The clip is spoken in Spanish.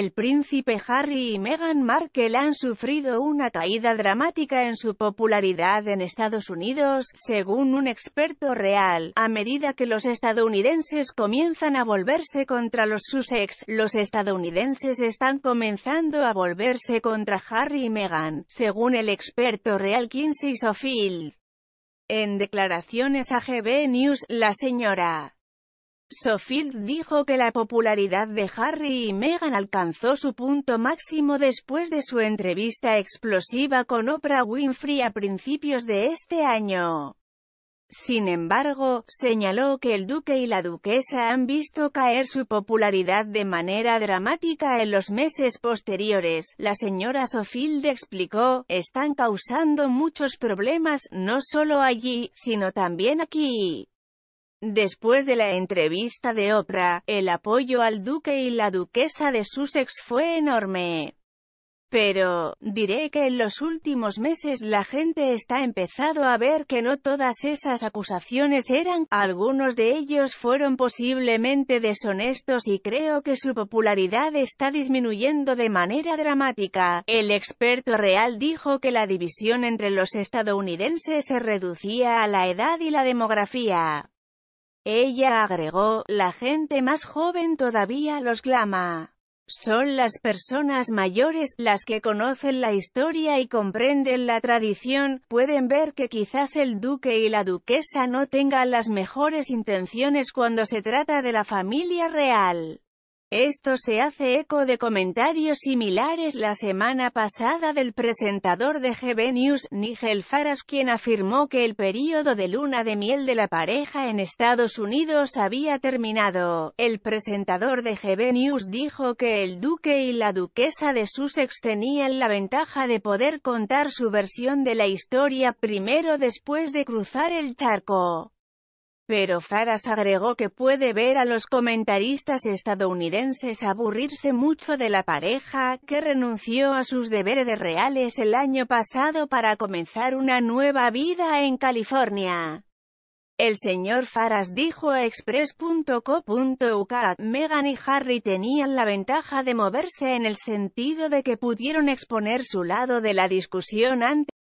El príncipe Harry y Meghan Markle han sufrido una caída dramática en su popularidad en Estados Unidos, según un experto real. A medida que los estadounidenses comienzan a volverse contra los Sussex, los estadounidenses están comenzando a volverse contra Harry y Meghan, según el experto real Kinsey Schofield. En declaraciones a GB News, la señora Schofield dijo que la popularidad de Harry y Meghan alcanzó su punto máximo después de su entrevista explosiva con Oprah Winfrey a principios de este año. Sin embargo, señaló que el duque y la duquesa han visto caer su popularidad de manera dramática en los meses posteriores. La señora Schofield explicó, están causando muchos problemas, no solo allí, sino también aquí. Después de la entrevista de Oprah, el apoyo al duque y la duquesa de Sussex fue enorme. Pero, diré que en los últimos meses la gente está empezando a ver que no todas esas acusaciones eran, algunos de ellos fueron posiblemente deshonestos y creo que su popularidad está disminuyendo de manera dramática. El experto real dijo que la división entre los estadounidenses se reducía a la edad y la demografía. Ella agregó, la gente más joven todavía los clama. Son las personas mayores, las que conocen la historia y comprenden la tradición, pueden ver que quizás el duque y la duquesa no tengan las mejores intenciones cuando se trata de la familia real. Esto se hace eco de comentarios similares la semana pasada del presentador de GB News, Nigel Farage, quien afirmó que el período de luna de miel de la pareja en Estados Unidos había terminado. El presentador de GB News dijo que el duque y la duquesa de Sussex tenían la ventaja de poder contar su versión de la historia primero después de cruzar el charco. Pero Farage agregó que puede ver a los comentaristas estadounidenses aburrirse mucho de la pareja, que renunció a sus deberes reales el año pasado para comenzar una nueva vida en California. El señor Farage dijo a express.co.uk, Meghan y Harry tenían la ventaja de moverse en el sentido de que pudieron exponer su lado de la discusión antes.